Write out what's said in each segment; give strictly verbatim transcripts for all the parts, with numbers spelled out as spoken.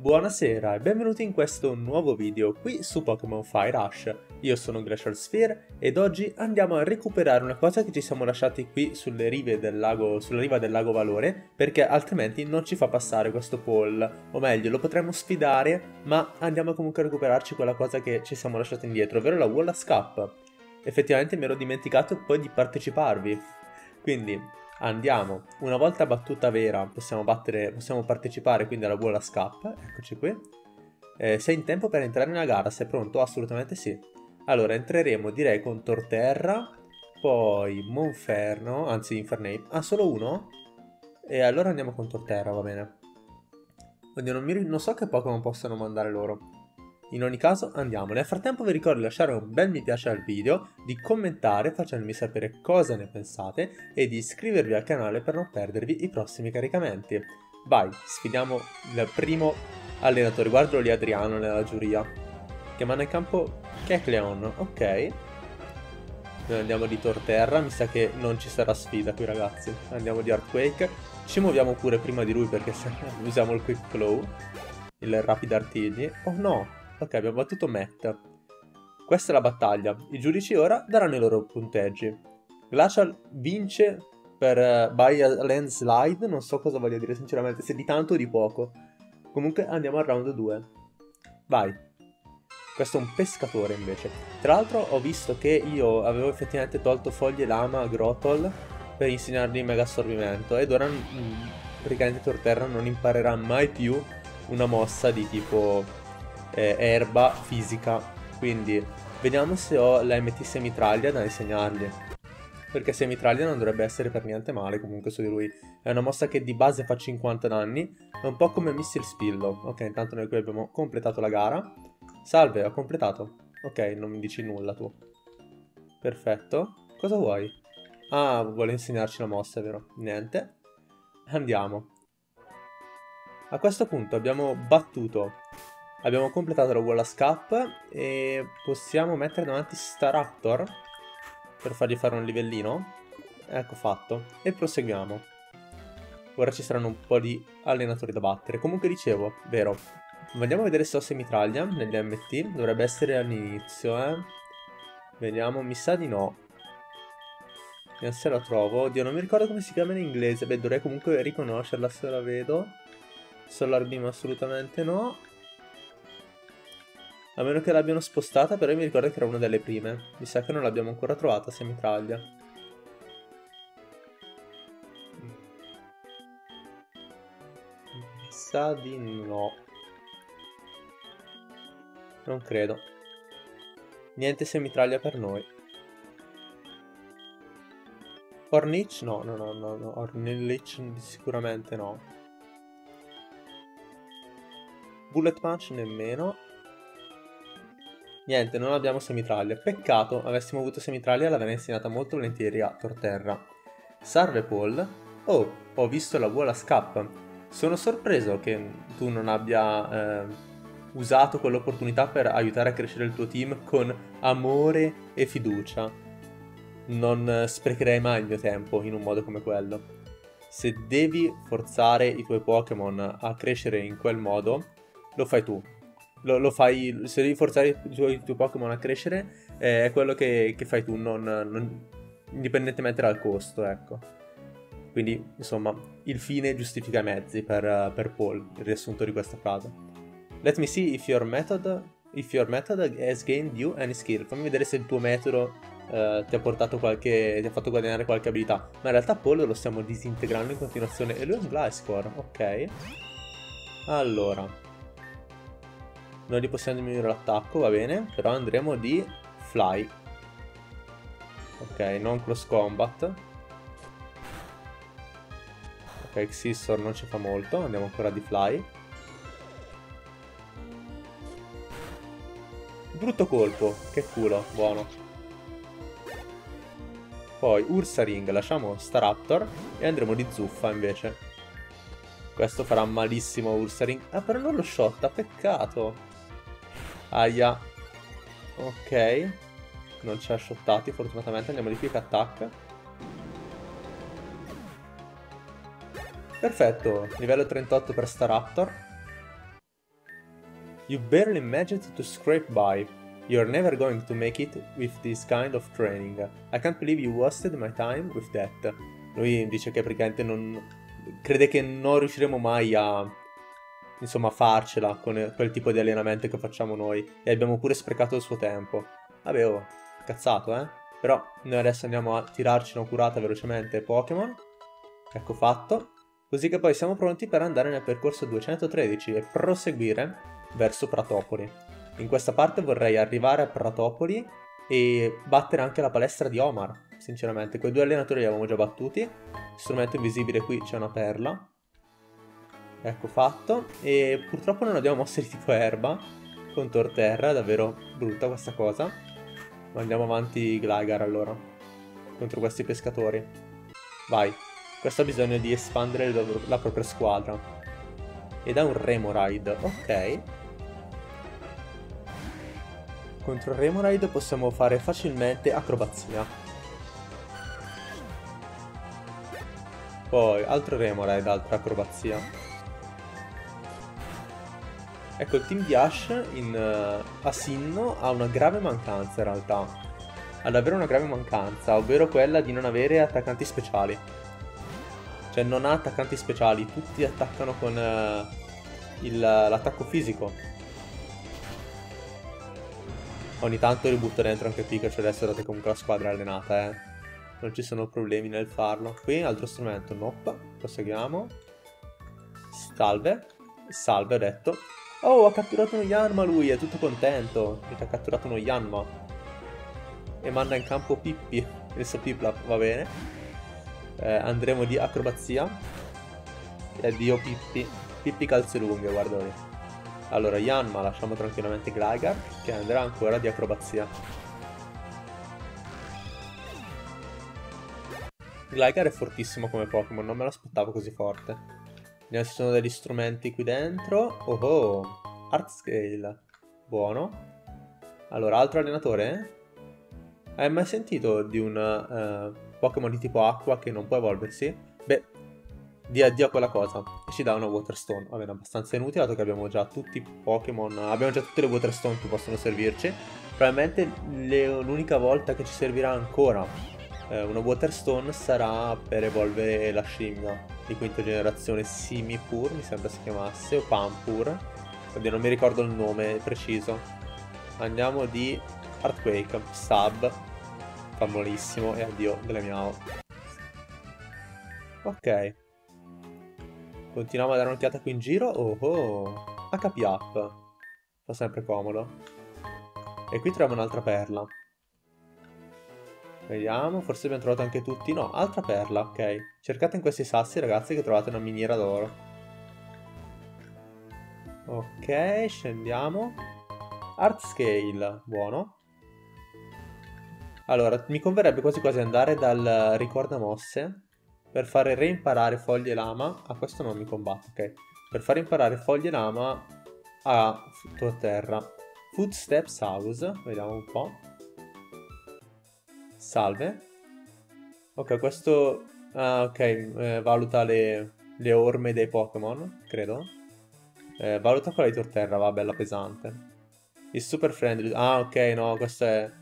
Buonasera e benvenuti in questo nuovo video qui su Pokémon Fire Rush. Io sono Glacial Sphere ed oggi andiamo a recuperare una cosa che ci siamo lasciati qui sulle rive del lago, sulla riva del lago Valore, perché altrimenti non ci fa passare questo Paul, o meglio lo potremmo sfidare, ma andiamo comunque a recuperarci quella cosa che ci siamo lasciati indietro, ovvero la Wallace Cup. Effettivamente mi ero dimenticato poi di parteciparvi, quindi andiamo, una volta battuta vera possiamo, battere, possiamo partecipare quindi alla Wallace Cup. Eccoci qui. eh, Sei in tempo per entrare nella gara? Sei pronto? Assolutamente sì. Allora entreremo direi con Torterra, poi Monferno, anzi Infernape. Ah, solo uno? E allora andiamo con Torterra, va bene. Oddio, non, mi, non so che Pokémon possono mandare loro. In ogni caso andiamo. Nel frattempo vi ricordo di lasciare un bel mi piace al video, di commentare facendomi sapere cosa ne pensate e di iscrivervi al canale per non perdervi i prossimi caricamenti. Vai, sfidiamo il primo allenatore, guardalo lì Adriano nella giuria, che manda in campo Kecleon, ok. Noi andiamo di Torterra, mi sa che non ci sarà sfida qui ragazzi, andiamo di Earthquake, ci muoviamo pure prima di lui perché se usiamo il Quick Claw, il Rapid Artigli, oh no! Ok, abbiamo battuto Matt. Questa è la battaglia. I giudici ora daranno i loro punteggi. Glacial vince per uh, by a landslide. Non so cosa voglia dire sinceramente, se di tanto o di poco. Comunque andiamo al round due. Vai. Questo è un pescatore invece. Tra l'altro ho visto che io avevo effettivamente tolto foglie lama a Grotol per insegnargli il mega assorbimento. Ed ora praticamente Torterra non imparerà mai più una mossa di tipo erba fisica, quindi vediamo se ho la M T semitraglia da insegnargli, perché semitraglia non dovrebbe essere per niente male comunque su di lui. È una mossa che di base fa cinquanta danni, è un po' come Missile Spillo. Ok, intanto noi qui abbiamo completato la gara. Salve, ho completato. Ok, non mi dici nulla tu. Perfetto, cosa vuoi? Ah, vuole insegnarci la mossa, vero? Niente, andiamo. A questo punto abbiamo battuto, abbiamo completato la Wallace Cup e possiamo mettere davanti Staraptor per fargli fare un livellino. Ecco fatto. E proseguiamo. Ora ci saranno un po' di allenatori da battere. Comunque dicevo, vero. Andiamo a vedere se ho semitraglia negli M T. Dovrebbe essere all'inizio, eh. Vediamo, mi sa di no. Vediamo se la trovo. Oddio, non mi ricordo come si chiama in inglese. Beh, dovrei comunque riconoscerla se la vedo. Solar Beam assolutamente no. A meno che l'abbiano spostata, però io mi ricordo che era una delle prime. Mi sa che non l'abbiamo ancora trovata, semitraglia. Mi sa di no. Non credo. Niente semitraglia per noi. Ornitch? No, no, no, no, no. Ornitch sicuramente no. Bullet Punch nemmeno. Niente, non abbiamo semitraglia. Peccato, avessimo avuto semitraglia l'avrei insegnata molto volentieri a Torterra. Salve Paul. Oh, ho visto la Wallace Cup. Sono sorpreso che tu non abbia eh, usato quell'opportunità per aiutare a crescere il tuo team con amore e fiducia. Non sprecherei mai il mio tempo in un modo come quello. Se devi forzare i tuoi Pokémon a crescere in quel modo, lo fai tu. Lo, lo fai, se devi forzare i tuoi Pokémon a crescere, eh, è quello che, che fai tu, non, non, indipendentemente dal costo, ecco. Quindi, insomma, il fine giustifica i mezzi per, per Paul, il riassunto di questa frase. Let me see if your method, if your method has gained you any skill. Fammi vedere se il tuo metodo eh, ti ha portato qualche, ti ha fatto guadagnare qualche abilità. Ma in realtà Paul lo stiamo disintegrando in continuazione e lui è un Gliscor, ok. Allora... noi gli possiamo diminuire l'attacco, va bene, però andremo di Fly. Ok, non Cross Combat. Ok, Scissor non ci fa molto, andiamo ancora di Fly. Brutto colpo, che culo, buono. Poi Ursaring, lasciamo Staraptor e andremo di Zuffa invece. Questo farà malissimo Ursaring. Ah, però non lo shotta, peccato. Aia. Ok. Non ci ha shottati fortunatamente. Andiamo di Quick Attack. Perfetto. Livello trentotto per Staraptor. You barely managed to scrape by. You're never going to make it with this kind of training. I can't believe you wasted my time with that. Lui dice che praticamente non... crede che non riusciremo mai a... insomma, farcela con quel tipo di allenamento che facciamo noi. E abbiamo pure sprecato il suo tempo. Vabbè, oh, cazzato, eh? Però noi adesso andiamo a tirarci una curata velocemente Pokémon. Ecco fatto. Così che poi siamo pronti per andare nel percorso duecentotredici e proseguire verso Pratopoli. In questa parte vorrei arrivare a Pratopoli e battere anche la palestra di Omar, sinceramente. Quei due allenatori li avevamo già battuti. Strumento invisibile, qui c'è una perla. Ecco fatto. E purtroppo non abbiamo mosse di tipo erba con Torterra, è davvero brutta questa cosa. Ma andiamo avanti Gligar allora, contro questi pescatori. Vai. Questo ha bisogno di espandere la propria squadra. Ed ha un Remoraid, ok. Contro il Remoraid possiamo fare facilmente acrobazia. Poi, altro Remoraid, altra acrobazia. Ecco, il team di Ash in, uh, a Sinnoh ha una grave mancanza in realtà. Ha davvero una grave mancanza, ovvero quella di non avere attaccanti speciali. Cioè non ha attaccanti speciali, tutti attaccano con uh, l'attacco fisico. Ogni tanto li butto dentro anche Pikachu adesso, date comunque la squadra allenata, eh. Non ci sono problemi nel farlo. Qui, altro strumento, nope, proseguiamo. Salve, salve ho detto. Oh, ha catturato uno Yanma lui, è tutto contento, perché ha catturato uno Yanma. E manda in campo Pippi, il suo Pipplap, va bene. Eh, andremo di acrobazia. E addio Pippi. Pippi calze lunghe, guarda lì. Allora Yanma lasciamo tranquillamente Gligar, che andrà ancora di acrobazia. Gligar è fortissimo come Pokémon, non me l'aspettavo così forte. Vediamo se ci sono degli strumenti qui dentro. Oh oh, Art Scale, buono. Allora, altro allenatore? Eh? Hai mai sentito di un... Uh, Pokémon di tipo acqua che non può evolversi? Beh, di addio a quella cosa. E ci dà una Water Stone. Va bene, abbastanza inutile, dato che abbiamo già tutti i Pokémon. Abbiamo già tutte le Water Stone che possono servirci. Probabilmente l'unica volta che ci servirà ancora eh, una Water Stone sarà per evolvere la scimmia di quinta generazione, Simipur, mi sembra si chiamasse, o Pampur. Quindi non mi ricordo il nome preciso. Andiamo di Earthquake, Stab. Famolissimo, e addio Glamiao. Ok, continuiamo a dare un'occhiata qui in giro. Oh oh, H P up, fa sempre comodo. E qui troviamo un'altra perla. Vediamo, forse abbiamo trovato anche tutti. No, altra perla, ok. Cercate in questi sassi ragazzi che trovate una miniera d'oro. Ok, scendiamo. Art Scale, buono. Allora, mi converrebbe quasi quasi andare dal ricordamosse per fare reimparare foglie lama. Ah, questo non mi combatte, ok. Per fare imparare foglie lama a Torterra. Footsteps House, vediamo un po'. Salve. Ok, questo... Ah, ok, eh, valuta le, le orme dei Pokémon, credo. Eh, valuta quella di Torterra, va, bella pesante. Il Super Friendly... Ah, ok, no, questo è...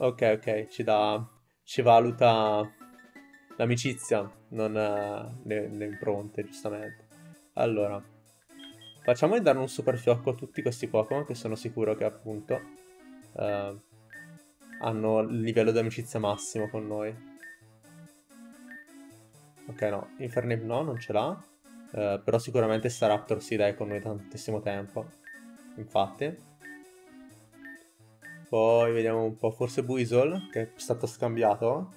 Ok, ok, ci dà, ci valuta l'amicizia, non uh, le, le impronte, giustamente. Allora, facciamo di dare un super fiocco a tutti questi Pokémon che sono sicuro che appunto uh, hanno il livello di amicizia massimo con noi. Ok, no, Infernape no, non ce l'ha, uh, però sicuramente Staraptor sì, dai, con noi tantissimo tempo, infatti. Poi vediamo un po', forse Buizel, che è stato scambiato?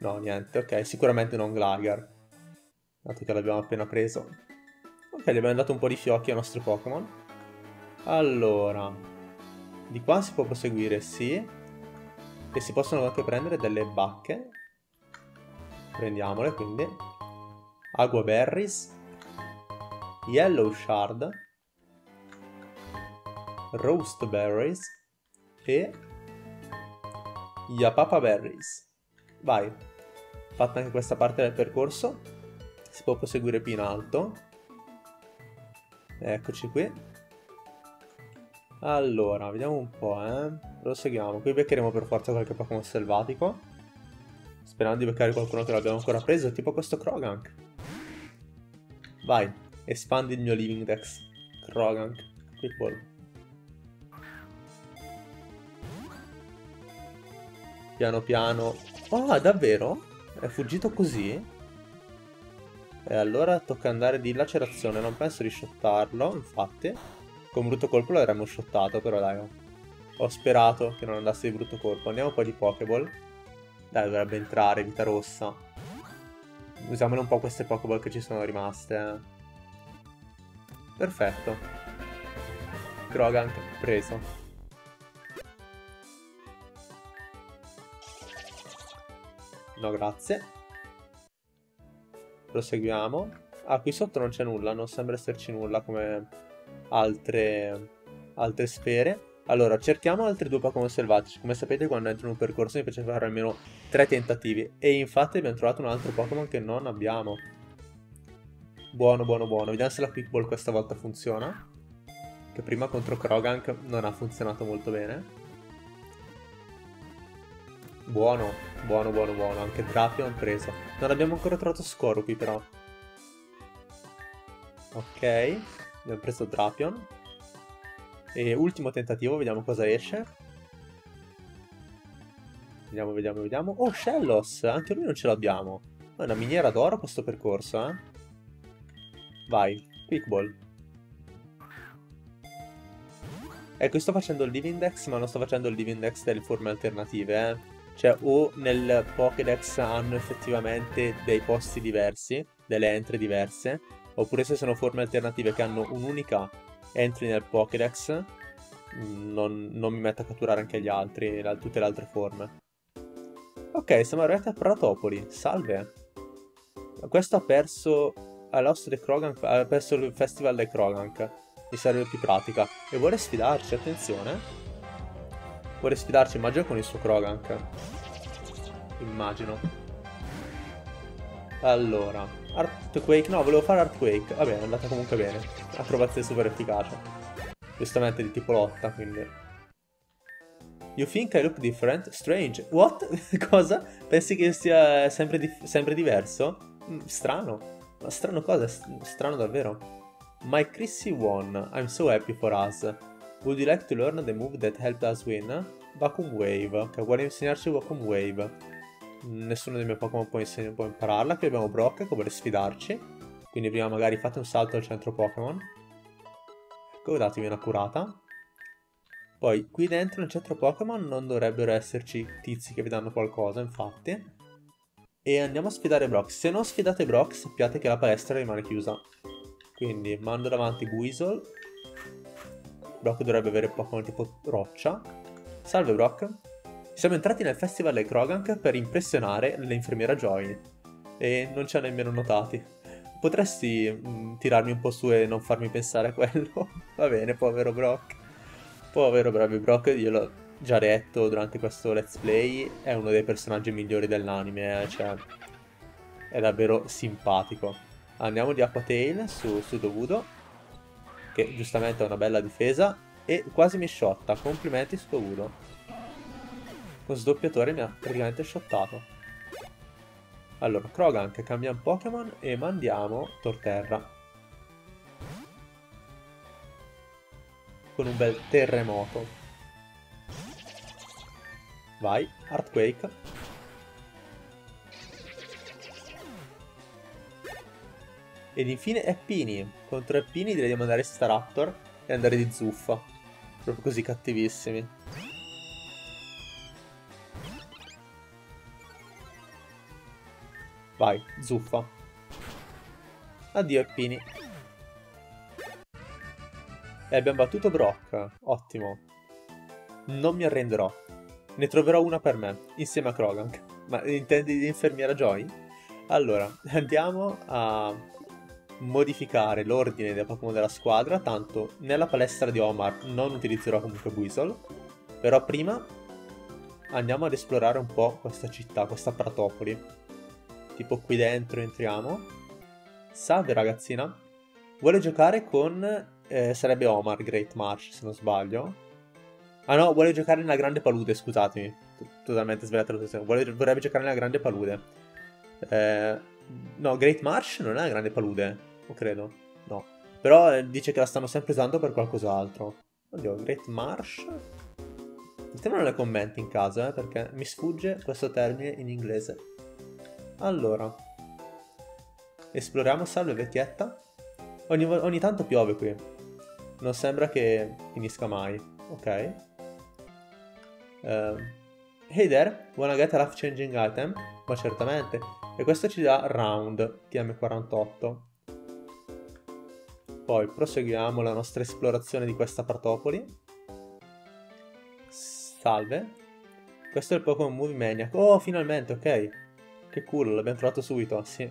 No, niente, ok, sicuramente non Gligar, dato che l'abbiamo appena preso. Ok, gli abbiamo dato un po' di fiocchi ai nostri Pokémon. Allora, di qua si può proseguire, sì. E si possono anche prendere delle bacche. Prendiamole, quindi. Agua Berries. Yellow Shard. Roast Berries. E Yapapa Berries. Vai. Fatta anche questa parte del percorso. Si può proseguire più in alto. Eccoci qui. Allora, vediamo un po', eh. Proseguiamo. Qui beccheremo per forza qualche Pokémon selvatico. Sperando di beccare qualcuno che l'abbiamo ancora preso, tipo questo Croagunk. Vai, espandi il mio Living Dex. Croagunk, Pippi. Piano piano. Ah, davvero? È fuggito così? E allora tocca andare di lacerazione. Non penso di shottarlo, infatti. Con brutto colpo lo avremmo shottato, però dai. Ho sperato che non andasse di brutto colpo. Andiamo un po' di Pokéball. Dai, dovrebbe entrare, vita rossa. Usiamole un po' queste Pokéball che ci sono rimaste, eh. Perfetto. Croagunk preso. No, grazie. Proseguiamo. Ah, qui sotto non c'è nulla. Non sembra esserci nulla come altre, altre sfere. Allora, cerchiamo altri due Pokémon selvatici. Come sapete, quando entro in un percorso mi piace fare almeno tre tentativi. E infatti abbiamo trovato un altro Pokémon che non abbiamo. Buono, buono, buono. Vediamo se la Quick Ball questa volta funziona. Che prima contro Croagunk non ha funzionato molto bene. Buono, buono, buono, buono. Anche Drapion preso. Non abbiamo ancora trovato Scoro qui, però. Ok. Abbiamo preso Drapion. E ultimo tentativo, vediamo cosa esce. Vediamo, vediamo, vediamo. Oh, Shellos! Anche lui non ce l'abbiamo. È una miniera d'oro questo percorso, eh. Vai, Quick Ball. Ecco, io sto facendo il Living Dex, ma non sto facendo il Living Dex delle forme alternative, eh. Cioè, o nel Pokédex hanno effettivamente dei posti diversi, delle entry diverse, oppure se sono forme alternative che hanno un'unica entry nel Pokédex, non, non mi metto a catturare anche gli altri, la, tutte le altre forme. Ok, siamo arrivati a Pratopoli, salve! Questo ha perso, ha lost the Croagunk, ha perso il Festival dei Croagunk, mi serve più pratica, e vuole sfidarci, attenzione! Vuole sfidarci, immagino, con il suo Croagunk. Immagino. Allora, Earthquake, no, volevo fare Earthquake. Vabbè, è andata comunque bene. Acrobazia super efficace. Giustamente di tipo lotta, quindi. You think I look different? Strange. What? Cosa? Pensi che sia sempre, di sempre diverso? Mm, strano. Ma strano cosa? Strano davvero. My Chrissy won. I'm so happy for us. Would you like to learn the move that helped us win? Vacuum Wave. Che vuole insegnarci Vacuum Wave. Nessuno dei miei Pokémon può, può impararla. Qui abbiamo Brock che vuole sfidarci. Quindi prima magari fate un salto al centro Pokémon. Ecco, datevi una curata. Poi qui dentro nel centro Pokémon non dovrebbero esserci tizi che vi danno qualcosa, infatti. E andiamo a sfidare Brock. Se non sfidate Brock sappiate che la palestra rimane chiusa. Quindi mando davanti Buizel. Brock dovrebbe avere Pokémon tipo roccia. Salve Brock. Siamo entrati nel festival dei Croagunk per impressionare l'infermiera Joy. E non ci ha nemmeno notati. Potresti mh, tirarmi un po' su e non farmi pensare a quello? Va bene, povero Brock. Povero bravi Brock, io l'ho già detto durante questo let's play. È uno dei personaggi migliori dell'anime, eh? Cioè, è davvero simpatico. Andiamo di Aquatail su, su Dovudo, che giustamente ha una bella difesa, e quasi mi shotta, complimenti su Dovudo. Con sdoppiatore mi ha praticamente shottato. Allora, Croagunk, cambiamo Pokémon e mandiamo Torterra. Con un bel terremoto. Vai, Earthquake. Ed infine Eppini. Contro Eppini direi di mandare Staraptor e andare di zuffa. Proprio così cattivissimi. Vai, zuffa. Addio Eppini. E abbiamo battuto Brock. Ottimo. Non mi arrenderò. Ne troverò una per me, insieme a Croagunk. Ma intendi di infermiera Joy? Allora, andiamo a modificare l'ordine dei Pokémon della squadra, tanto nella palestra di Omar non utilizzerò comunque Buizel, però prima andiamo ad esplorare un po' questa città, questa Pratopoli. Tipo qui dentro entriamo. Salve ragazzina, Vuole giocare con... Eh, sarebbe Omar, Great Marsh, se non sbaglio. Ah no, vuole giocare nella grande palude, scusatemi. Totalmente svegliato la situazione. Vuole, vorrebbe giocare nella grande palude. Eh, no, Great Marsh non è la grande palude, o credo. No. Però eh, dice che la stanno sempre usando per qualcos'altro. Oddio, Great Marsh... Te non le commenti in caso, eh, perché mi sfugge questo termine in inglese. Allora. Esploriamo, salve vecchietta. Ogni, ogni tanto piove qui. Non sembra che finisca mai. Ok. Uh, hey there, wanna get a life changing item? Ma certamente. E questo ci dà round, T M quarantotto. Poi proseguiamo la nostra esplorazione di questa Pratopoli. Salve. Questo è il Pokémon Movie Maniac. Oh, finalmente, ok. Che cool, l'abbiamo trovato subito, sì.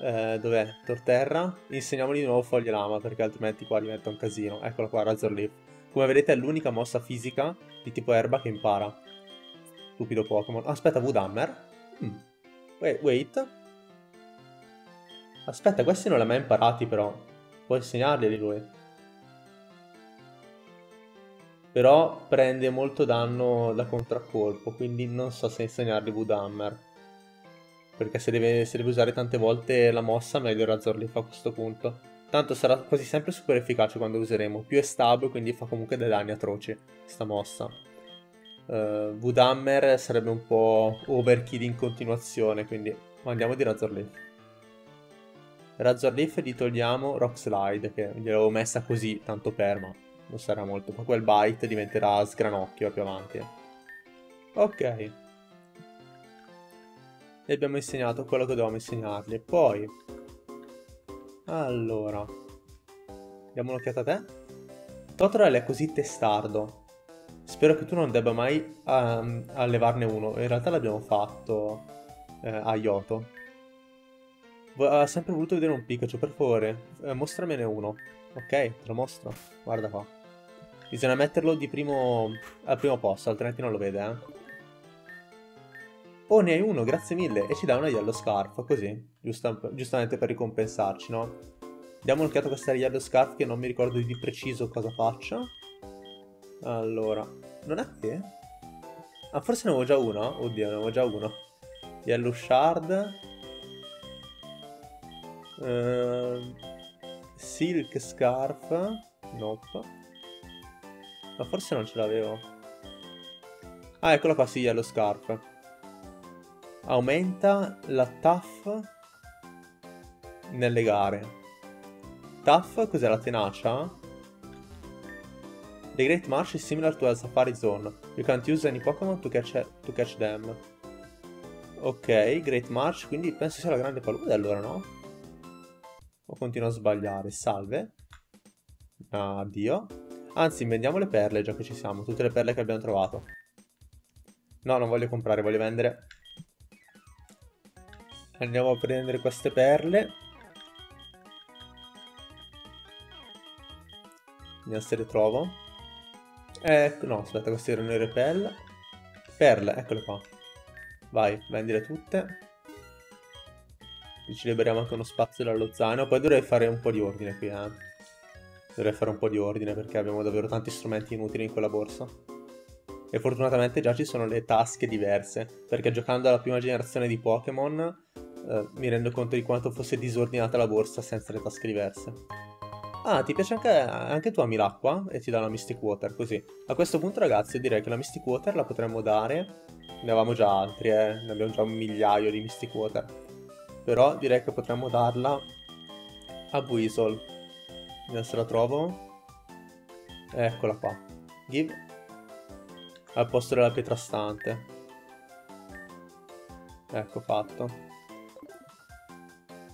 Eh, dov'è? Torterra. Insegniamoli di nuovo foglie lama, perché altrimenti qua diventa un casino. Eccola qua, Razor Leaf. Come vedete è l'unica mossa fisica di tipo erba che impara. Stupido Pokémon. Aspetta, Woodhammer. Hmm. Wait, wait. Aspetta, questi non li ha mai imparati però. Puoi insegnarglieli lui. Però prende molto danno da contraccolpo, quindi non so se insegnargli Woodhammer. Perché se deve, se deve usare tante volte la mossa, meglio Razor Leaf a questo punto. Tanto sarà quasi sempre super efficace quando lo useremo. Più è stab, quindi fa comunque dei danni atroci, questa mossa. Uh, Woodhammer sarebbe un po' overkill in continuazione, quindi andiamo di Razor Leaf. Razor Leaf gli togliamo Rock Slide, che gliel'avevo messa così, tanto per, ma... non sarà molto, ma quel bite diventerà sgranocchio più avanti. Ok. E abbiamo insegnato quello che dovevamo insegnargli. Poi... allora... diamo un'occhiata a te. Torterra è così testardo. Spero che tu non debba mai um, allevarne uno. In realtà l'abbiamo fatto eh, a Yoto. Ha sempre voluto vedere un Pikachu, per favore. Eh, mostramene uno. Ok, te lo mostro. Guarda qua. Bisogna metterlo di primo al primo posto, altrimenti non lo vede, eh. Oh, ne hai uno, grazie mille. E ci dà una Yellow Scarf, così. Giusta, giustamente per ricompensarci, no? Diamo un'occhiata a questa Yellow Scarf che non mi ricordo di preciso cosa faccia. Allora, non è che? Ah, forse ne avevo già uno? Oddio, ne avevo già uno. Yellow Shard. Ehm... Silk Scarf. Nope. Ma forse non ce l'avevo. Ah, eccola qua, sì, Yellow Scarf. Aumenta la Tough nelle gare. Tough cos'è, la tenacia? The Great Marsh is similar to a Safari Zone. You can't use any Pokémon to catch, to catch them. Ok, Great Marsh, quindi penso sia la grande palude allora, no? O continuo a sbagliare. Salve. Addio. Anzi, vendiamo le perle già che ci siamo. Tutte le perle che abbiamo trovato. No, non voglio comprare, voglio vendere. Andiamo a prendere queste perle. Vediamo se le trovo. Ecco, no, aspetta, queste erano le perle. Perle, eccole qua. Vai, vendile tutte. Ci liberiamo anche uno spazio dallo zaino. Poi dovrei fare un po' di ordine qui, eh. Dovrei fare un po' di ordine perché abbiamo davvero tanti strumenti inutili in quella borsa. E fortunatamente già ci sono le tasche diverse, perché giocando alla prima generazione di Pokémon eh, mi rendo conto di quanto fosse disordinata la borsa senza le tasche diverse. Ah, ti piace anche, anche tu ami l'acqua? E ti dà la Mystic Water, così. A questo punto ragazzi direi che la Mystic Water la potremmo dare. Ne avevamo già altri, eh. Ne abbiamo già un migliaio di Mystic Water. Però direi che potremmo darla a Buizel. Vediamo se la trovo. Eccola qua. Give. Al posto della pietra stante. Ecco fatto.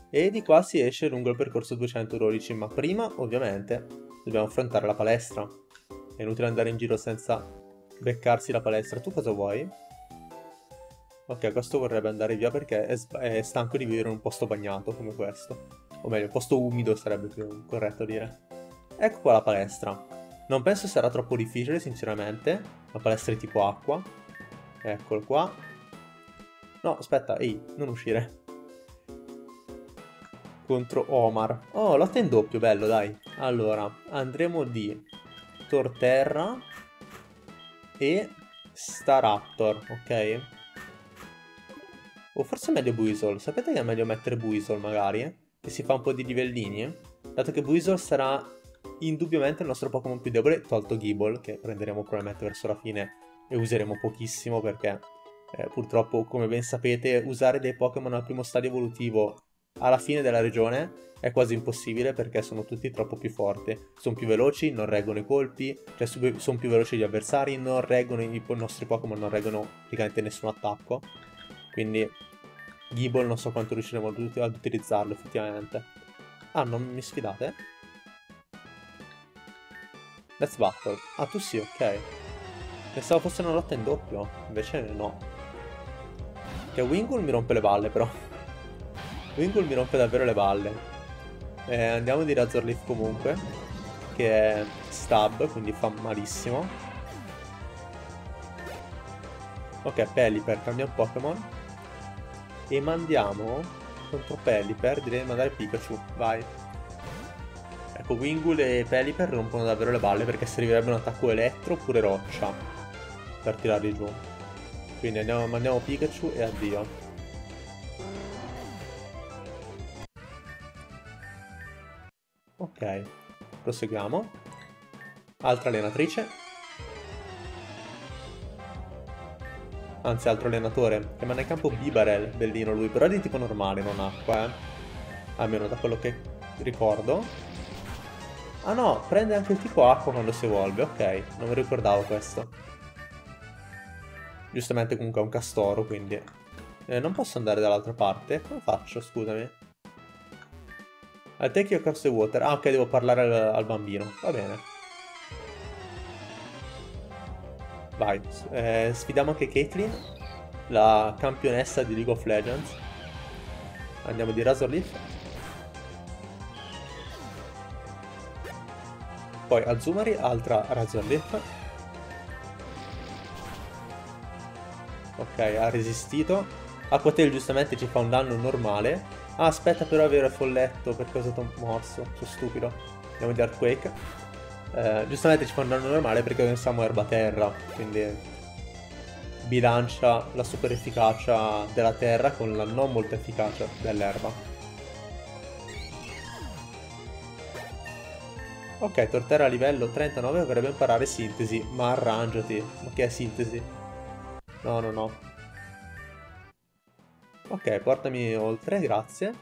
E di qua si esce lungo il percorso duecentododici. Ma prima ovviamente dobbiamo affrontare la palestra. È inutile andare in giro senza beccarsi la palestra. Tu cosa vuoi? Ok, questo vorrebbe andare via perché è, è stanco di vivere in un posto bagnato come questo. O meglio, un posto umido sarebbe più corretto dire. Ecco qua la palestra. Non penso sarà troppo difficile, sinceramente. La palestra è tipo acqua. Eccolo qua. No, aspetta, ehi, non uscire. contro Omar. Oh, lotta in doppio, bello, dai. Allora, andremo di Torterra e Staraptor, ok? O forse è meglio Buizel. Sapete che è meglio mettere Buizel, magari? Che si fa un po' di livellini. Dato che Buizel sarà indubbiamente il nostro Pokémon più debole, tolto Gible, che prenderemo probabilmente verso la fine e useremo pochissimo perché... Eh, purtroppo, come ben sapete, usare dei Pokémon al primo stadio evolutivo alla fine della regione è quasi impossibile perché sono tutti troppo più forti. Sono più veloci, non reggono i colpi, cioè sono più veloci gli avversari, non reggono i, i nostri Pokémon, non reggono praticamente nessun attacco. Quindi Gible non so quanto riusciremo ad, ad utilizzarlo effettivamente. Ah, non mi sfidate? Let's battle. Ah, tu sì, ok. Pensavo fosse una lotta in doppio, invece no. Che Wingull mi rompe le balle, però. Wingull mi rompe davvero le balle. Eh, andiamo di Razor Leaf comunque, che è stab, quindi fa malissimo. Ok, Pelipper, cambiamo Pokémon. E mandiamo contro Pelipper, direi di mandare Pikachu, vai. Ecco, Wingull e Pelipper rompono davvero le balle perché servirebbe un attacco elettro oppure roccia per tirarli giù. Quindi andiamo, mandiamo Pikachu e addio. Ok, proseguiamo. Altra allenatrice. Anzi, altro allenatore. Che manda in campo Bibarel, bellino lui, però è di tipo normale, non acqua, eh. Almeno da quello che ricordo. Ah no, prende anche il tipo acqua quando si evolve, ok. Non mi ricordavo questo. Giustamente comunque è un castoro, quindi... Eh, non posso andare dall'altra parte? Come faccio? Scusami. I take your curse water. Ah, ok, devo parlare al, al bambino. Va bene. Vai. Eh, sfidiamo anche Kecleon, la campionessa di League of Legends. Andiamo di Razor Leaf. Poi Azumari, altra Razor Leaf. Ok, ha resistito. Acquatail giustamente ci fa un danno normale. Ah, aspetta però, vero, è folletto perché ho usato un morso. Sono stupido. Andiamo di Earthquake. Eh, giustamente ci fa un danno normale perché pensiamo erba terra. Quindi bilancia la super efficacia della terra con la non molto efficacia dell'erba. Ok, Torterra a livello trentanove dovrebbe imparare sintesi. Ma arrangiati. Ma che è sintesi? No, no, no. Ok, portami oltre, grazie.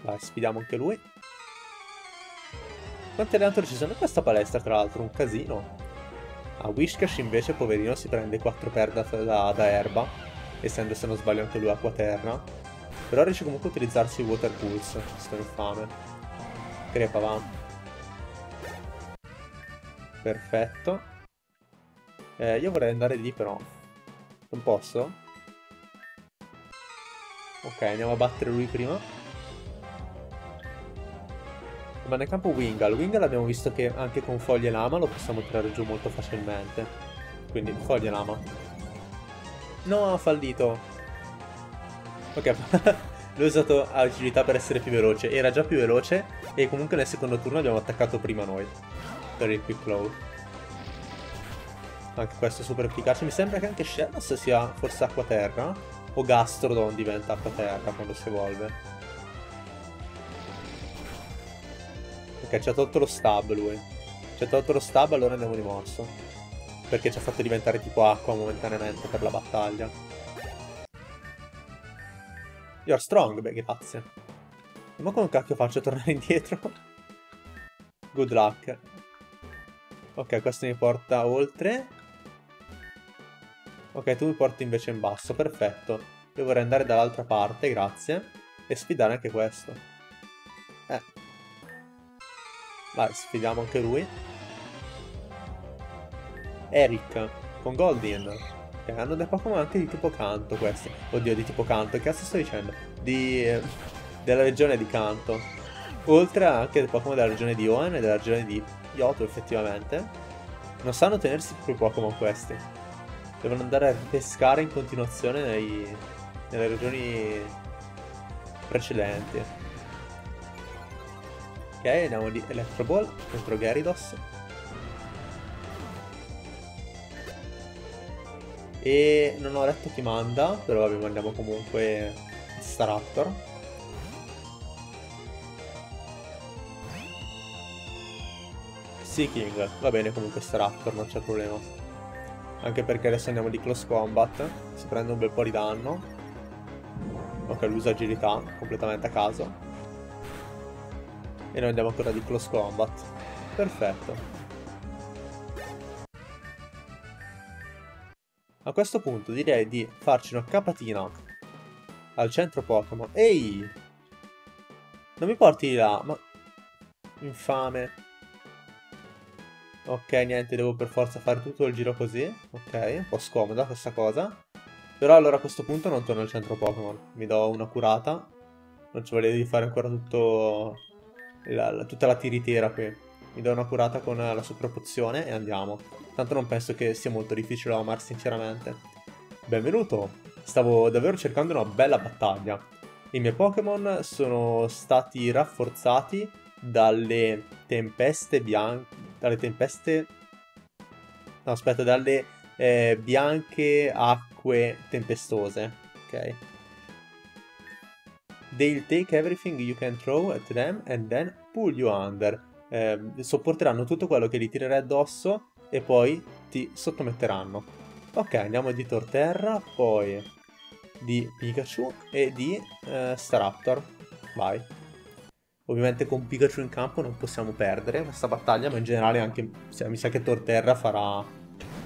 Vai, sfidiamo anche lui. Quanti allenatori ci sono in questa palestra, tra l'altro? Un casino. A Wishcash invece, poverino, si prende quattro per da, da, da erba. Essendo, se non sbaglio, anche lui acqua terra. Però riesce comunque a utilizzarsi Water Pulse. Sto infame. Crepa, va. Perfetto. Eh, io vorrei andare lì, però. Non posso? Ok, andiamo a battere lui prima. Ma nel campo Wingull. Wingull abbiamo visto che anche con foglie lama lo possiamo tirare giù molto facilmente. Quindi, foglie lama. No, ha fallito. Ok, l'ho usato agilità per essere più veloce. Era già più veloce e comunque nel secondo turno abbiamo attaccato prima noi. Per il Quick Claw. Anche questo è super efficace. Mi sembra che anche Shellos sia forse acqua terra. O Gastrodon diventa acqua terra quando si evolve. Ok, ci ha tolto lo stab lui. Ci ha tolto lo stab, allora andiamo di morso. Perché ci ha fatto diventare tipo acqua momentaneamente per la battaglia. You're strong, beh, grazie. Ma come cacchio faccio a tornare indietro? Good luck. Ok, questo mi porta oltre. Ok, tu mi porti invece in basso, perfetto. Io vorrei andare dall'altra parte, grazie. E sfidare anche questo. Eh. Vai, sfidiamo anche lui. Eric, con Goldin. Okay, hanno dei Pokémon anche di tipo Kanto questi. Oddio, di tipo Kanto, che cazzo sto dicendo? Di... Eh, della regione di Kanto. Oltre anche dei Pokémon della regione di Hoenn e della regione di Johto, effettivamente. Non sanno tenersi più i Pokémon questi. Devono andare a pescare in continuazione nei, nelle regioni precedenti. Ok, andiamo di Electro Ball contro Gyarados. E non ho detto chi manda, però vabbè, mandiamo comunque Staraptor. Sea King, va bene comunque Staraptor, non c'è problema. Anche perché adesso andiamo di Close Combat, si prende un bel po' di danno. Ok, lui usa agilità, completamente a caso. E noi andiamo ancora di Close Combat. Perfetto. A questo punto direi di farci una capatina al centro Pokémon. Ehi! Non mi porti di là, ma... infame. Ok, niente, devo per forza fare tutto il giro così. Ok, un po' scomoda questa cosa. Però allora a questo punto non torno al centro Pokémon. Mi do una curata. Non ci voglio di fare ancora tutto... La, la, tutta la tiritera qui. Mi do una curata con la super pozione e andiamo. Tanto non penso che sia molto difficile Omar, sinceramente. Benvenuto! Stavo davvero cercando una bella battaglia. I miei Pokémon sono stati rafforzati dalle tempeste bianche... Dalle tempeste... No, aspetta, dalle eh, bianche acque tempestose. Ok. They'll take everything you can throw at them and then pull you under. Eh, sopporteranno tutto quello che li tirerai addosso... e poi ti sottometteranno. Ok, andiamo di Torterra, poi di Pikachu e di eh, Staraptor. Vai. Ovviamente con Pikachu in campo non possiamo perdere questa battaglia, ma in generale anche mi sa che Torterra farà...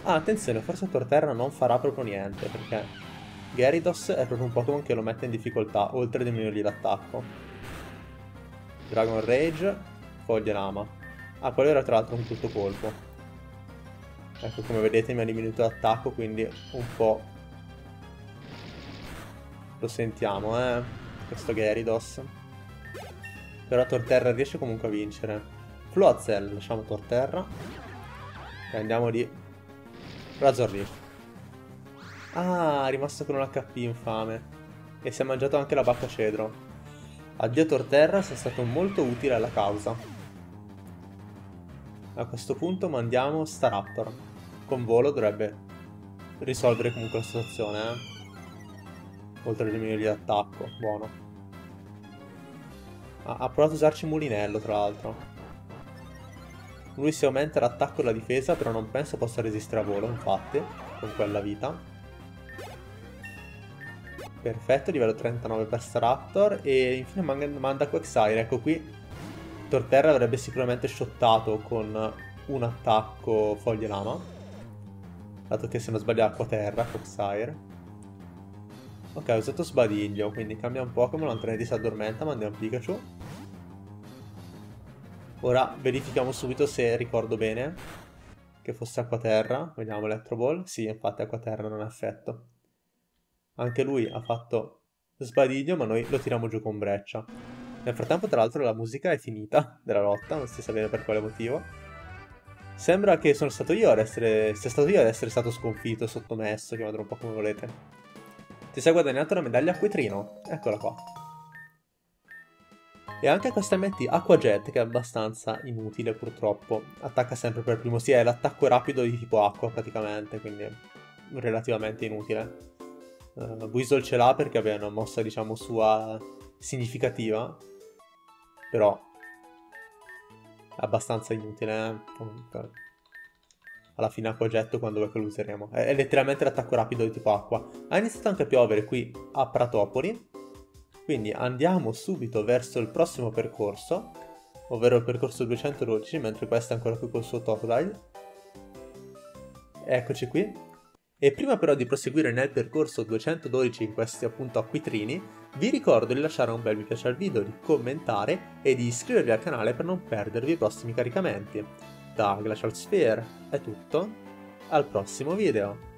Ah, attenzione, forse Torterra non farà proprio niente, perché Gyarados è proprio un Pokémon che lo mette in difficoltà, oltre a diminuirgli l'attacco. Dragon Rage, Foglia Lama. Ah, quello era tra l'altro un tutto colpo. Ecco, come vedete mi ha diminuito l'attacco, quindi un po' lo sentiamo, eh, questo Gyarados. Però Torterra riesce comunque a vincere. Floatzel, lasciamo Torterra. E andiamo di Razor Leaf. Ah, è rimasto con un acca pi infame. E si è mangiato anche la bacca cedro. Addio Torterra, sei stato molto utile alla causa. A questo punto mandiamo Staraptor. Con volo dovrebbe risolvere comunque la situazione, eh? Oltre a diminuirgli l'attacco, buono. Ah, ha provato a usarci Mulinello, tra l'altro. Lui si aumenta l'attacco e la difesa, però non penso possa resistere a volo, infatti, con quella vita. Perfetto, livello trentanove per Staraptor. E infine man manda Quacksire, ecco qui. Torterra avrebbe sicuramente shottato con un attacco Foglia Lama. Dato che se non sbaglio acqua terra, Quacksire. Ok, ho usato sbadiglio, quindi cambia un Pokémon, altrimenti si addormenta, mandiamo Pikachu. Ora verifichiamo subito se ricordo bene che fosse acqua terra. Vediamo Electro Ball. Sì, infatti acqua terra non ha effetto. Anche lui ha fatto sbadiglio, ma noi lo tiriamo giù con breccia. Nel frattempo, tra l'altro, la musica è finita della lotta, non si sa bene per quale motivo. Sembra che sono stato io ad essere... sia stato io ad essere stato sconfitto, sottomesso, chiamatelo un po' come volete. Ti sei guadagnato una medaglia acquitrino. Eccola qua. E anche questa M T Acqua Jet, che è abbastanza inutile purtroppo. Attacca sempre per primo, sì, è l'attacco rapido di tipo acqua praticamente, quindi relativamente inutile. Uh, Buizel ce l'ha perché aveva una mossa, diciamo, sua significativa, però abbastanza inutile, eh? Comunque alla fine acqua getto quando vuoi che lo useremo. È, è letteralmente l'attacco rapido di tipo acqua. Ha iniziato anche a piovere qui a Pratopoli, quindi andiamo subito verso il prossimo percorso, ovvero il percorso duecentododici, mentre questo è ancora qui col suo Totodile. Eccoci qui. E prima però di proseguire nel percorso duecentododici in questi appunto acquitrini, vi ricordo di lasciare un bel mi piace al video, di commentare e di iscrivervi al canale per non perdervi i prossimi caricamenti. Da Glacial Sphere è tutto, al prossimo video!